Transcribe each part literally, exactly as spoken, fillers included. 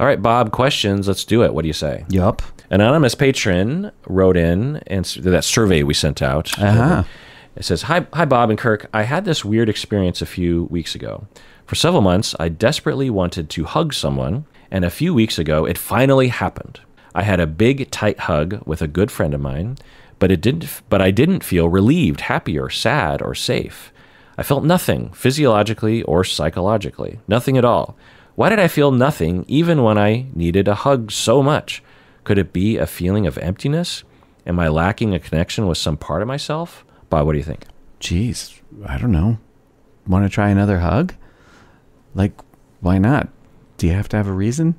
All right, Bob, questions. Let's do it. What do you say? Yup. Anonymous patron wrote in and that survey we sent out. Uh-huh. It says, hi, hi, Bob and Kirk. I had this weird experience a few weeks ago. For several months, I desperately wanted to hug someone, and a few weeks ago, it finally happened. I had a big, tight hug with a good friend of mine, but it didn't. But I didn't feel relieved, happy, or sad, or safe. I felt nothing, physiologically or psychologically. Nothing at all. Why did I feel nothing even when I needed a hug so much? Could it be a feeling of emptiness? Am I lacking a connection with some part of myself? Bob, what do you think? Jeez, I don't know. Want to try another hug? Like, why not? Do you have to have a reason?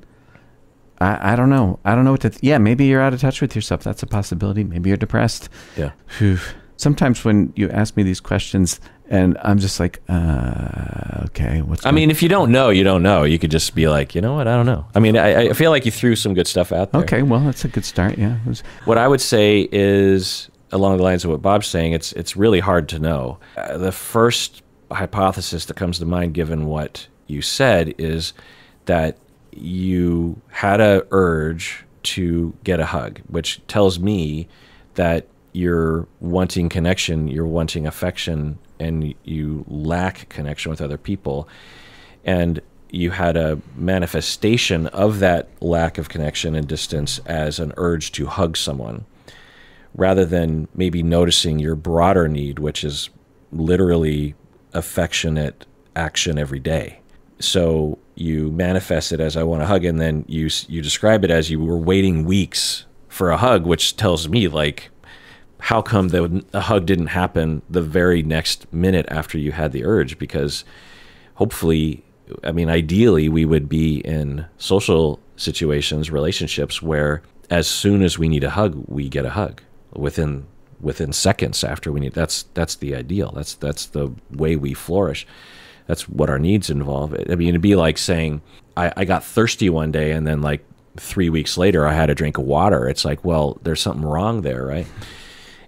I, I don't know. I don't know what to... Th yeah, maybe you're out of touch with yourself. That's a possibility. Maybe you're depressed. Yeah. Whew. Sometimes when you ask me these questions... And I'm just like, uh, okay. What's I mean, if you don't know, you don't know. You could just be like, you know what? I don't know. I mean, I, I feel like you threw some good stuff out there. Okay, well, that's a good start, yeah. What I would say is, along the lines of what Bob's saying, it's, it's really hard to know. Uh, the first hypothesis that comes to mind, given what you said, is that you had an urge to get a hug, which tells me that you're wanting connection, you're wanting affection, and you lack connection with other people. And you had a manifestation of that lack of connection and distance as an urge to hug someone, rather than maybe noticing your broader need, which is literally affectionate action every day. So you manifest it as, I want a hug, and then you, you describe it as you were waiting weeks for a hug, which tells me, like, how come the a hug didn't happen the very next minute after you had the urge? Because hopefully, I mean, ideally, we would be in social situations, relationships, where as soon as we need a hug, we get a hug within within seconds after we need. That's that's the ideal. That's that's the way we flourish. That's what our needs involve. I mean, it'd be like saying, I, I got thirsty one day, and then like three weeks later, I had a drink of water. It's like, well, there's something wrong there, right?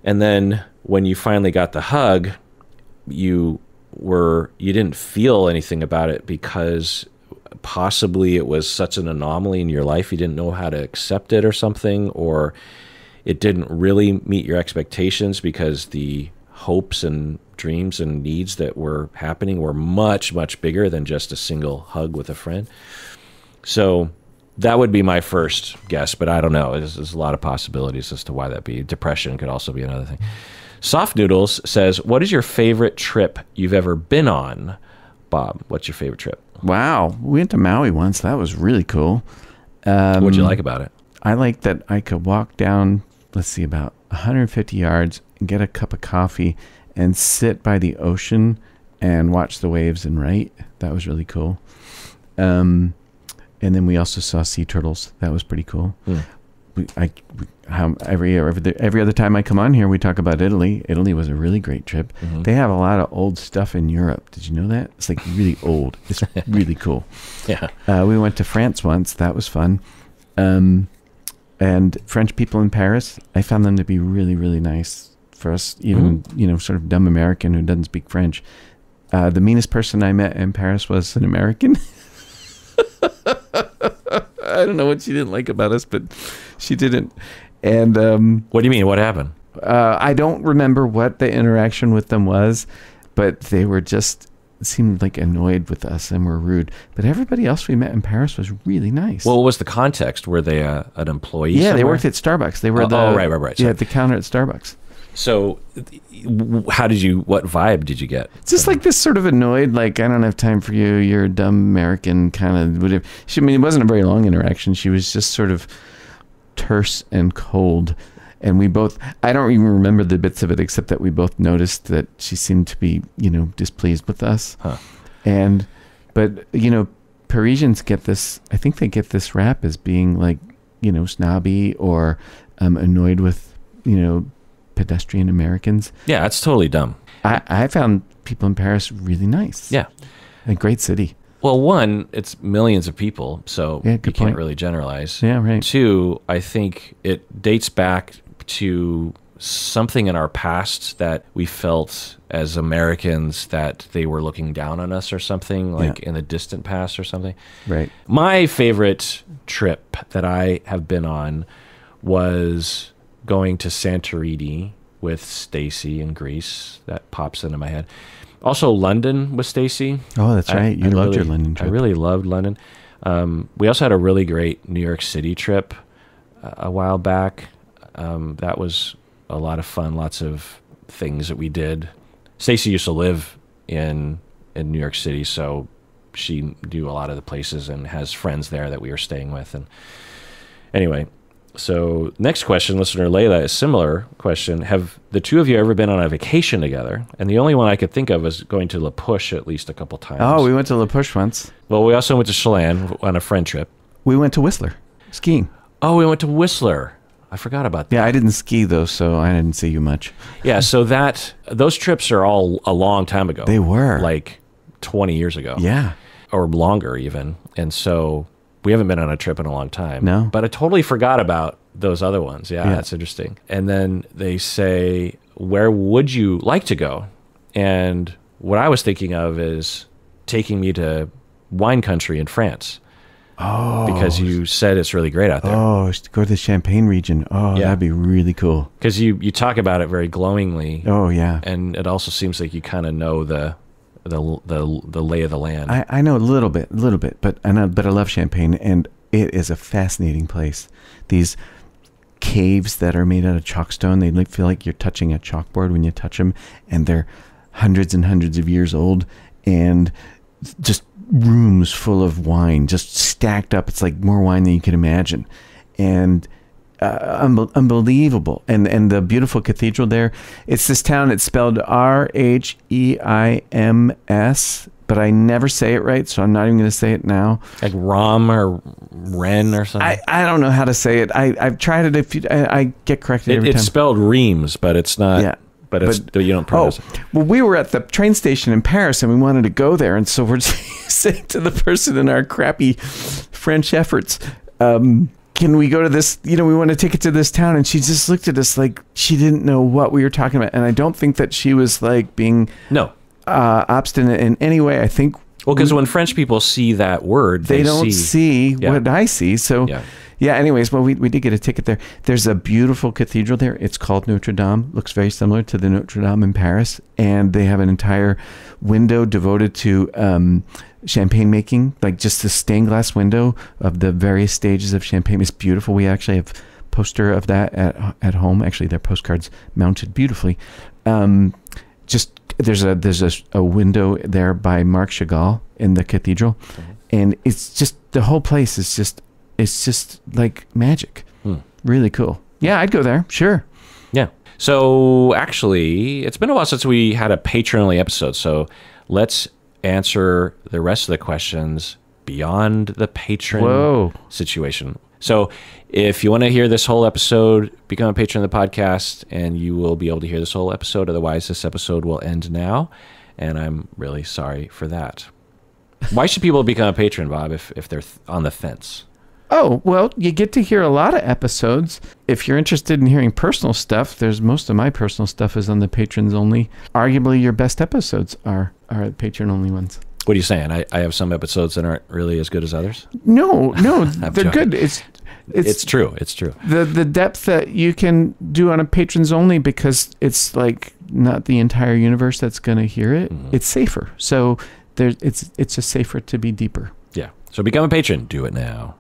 And then when you finally got the hug, you were you didn't feel anything about it because possibly it was such an anomaly in your life. You didn't know how to accept it or something, or it didn't really meet your expectations because the hopes and dreams and needs that were happening were much, much bigger than just a single hug with a friend. So that would be my first guess, but I don't know. There's, there's a lot of possibilities as to why that be. Depression could also be another thing. Soft Noodles says, what is your favorite trip you've ever been on? Bob, what's your favorite trip? Wow. We went to Maui once. That was really cool. Um, What'd you like about it? I liked that I could walk down, let's see, about a hundred fifty yards and get a cup of coffee and sit by the ocean and watch the waves and write. That was really cool. Um... And then we also saw sea turtles. That was pretty cool. Mm. We, I, we, how, every, every, every other time I come on here, we talk about Italy. Italy was a really great trip. Mm-hmm. They have a lot of old stuff in Europe. Did you know that? It's like really old. It's really cool. Yeah. Uh, we went to France once. That was fun. Um, and French people in Paris, I found them to be really, really nice for us, even, mm-hmm. you know, sort of dumb American who doesn't speak French. Uh, the meanest person I met in Paris was an American. I don't know what she didn't like about us, but she didn't. And um, what do you mean? What happened? Uh, I don't remember what the interaction with them was, but they were just seemed like annoyed with us and were rude. But everybody else we met in Paris was really nice. Well, what was the context? Were they uh, an employee? Yeah, somewhere? They worked at Starbucks. They were oh, the oh, right, right, right. Sorry. Yeah, at the counter at Starbucks. So, how did you? What vibe did you get? It's just like this sort of annoyed, like, I don't have time for you. You're a dumb American kind of whatever. She, I mean, it wasn't a very long interaction. She was just sort of terse and cold, and we both. I don't even remember the bits of it except that we both noticed that she seemed to be, you know, displeased with us. Huh. And, but you know, Parisians get this. I think they get this rap as being like, you know, snobby or um, annoyed with, you know. Pedestrian Americans. Yeah, that's totally dumb. I, I found people in Paris really nice. Yeah. A great city. Well, one, it's millions of people, so yeah, you can't point. really generalize. Yeah, right. Two, I think it dates back to something in our past that we felt as Americans that they were looking down on us or something, like yeah. in the distant past or something. Right. My favorite trip that I have been on was going to Santorini with Stacy in Greece. That pops into my head. Also London with Stacy. Oh, that's I, right. You I loved really, your London trip. I really loved London. Um, we also had a really great New York City trip uh, a while back. Um, that was a lot of fun. Lots of things that we did. Stacy used to live in in New York City, so she knew a lot of the places and has friends there that we were staying with. And anyway, so next question, listener Layla, a similar question. Have the two of you ever been on a vacation together? And the only one I could think of was going to La Push at least a couple times. Oh, we went to La Push once. Well, we also went to Chelan on a friend trip. We went to Whistler skiing. Oh, we went to Whistler. I forgot about that. Yeah, I didn't ski though, so I didn't see you much. Yeah, so that those trips are all a long time ago. They were. Like twenty years ago. Yeah. Or longer even. And so we haven't been on a trip in a long time. No. But I totally forgot about those other ones. Yeah, yeah. That's interesting. And then they say, where would you like to go? And what I was thinking of is taking me to wine country in France. Oh. Because you said it's really great out there. Oh, go to the Champagne region. Oh, yeah. That'd be really cool. Because you, you talk about it very glowingly. Oh, yeah. And it also seems like you kind of know the... The, the the lay of the land. I, I know a little bit, a little bit, but I know, but I love Champagne, and it is a fascinating place. These caves that are made out of chalkstone, they look, feel like you're touching a chalkboard when you touch them, and they're hundreds and hundreds of years old, and just rooms full of wine, just stacked up. It's like more wine than you can imagine, and uh, un unbelievable. And and the beautiful cathedral there. It's this town. It's spelled R H E I M S, but I never say it right, so I'm not even going to say it now. Like Rom or Ren or something. I, I don't know how to say it. I I've tried it. If you, I, I get corrected it, every it's time. It's spelled Reims, but it's not. Yeah. But, it's, but you don't pronounce oh, it. Well, we were at the train station in Paris, and we wanted to go there, and so we're saying to the person in our crappy French efforts. Um, Can we go to this, you know, we want to take it to this town. And she just looked at us like she didn't know what we were talking about. And I don't think that she was like being no uh, obstinate in any way. I think. Well, because we, when French people see that word, they, they don't see, see yeah. what I see. So, yeah. yeah, anyways, well, we, we did get a ticket there. There's a beautiful cathedral there. It's called Notre Dame. Looks very similar to the Notre Dame in Paris. And they have an entire window devoted to... Um, champagne making, like just the stained glass window of the various stages of champagne. It's beautiful. We actually have poster of that at, at home. Actually, their postcards mounted beautifully. Um, just there's a there's a, a window there by Marc Chagall in the cathedral, mm-hmm. and it's just the whole place is just it's just like magic. Hmm. Really cool. Yeah, I'd go there. Sure. Yeah. So actually, it's been a while since we had a patron-only episode. So let's answer the rest of the questions beyond the patron Whoa. situation. So if you want to hear this whole episode, become a patron of the podcast, and you will be able to hear this whole episode. Otherwise, this episode will end now, and I'm really sorry for that. Why should people become a patron, Bob, if, if they're th on the fence? Oh, well, you get to hear a lot of episodes. If you're interested in hearing personal stuff, there's most of my personal stuff is on the patrons only. Arguably, your best episodes are, are patron only ones. What are you saying? I, I have some episodes that aren't really as good as others? No, no, they're joking. good. It's, it's it's true. It's true. The the depth that you can do on a patrons only, because it's like not the entire universe that's going to hear it. Mm-hmm. It's safer. So there, it's, it's just safer to be deeper. Yeah. So become a patron. Do it now.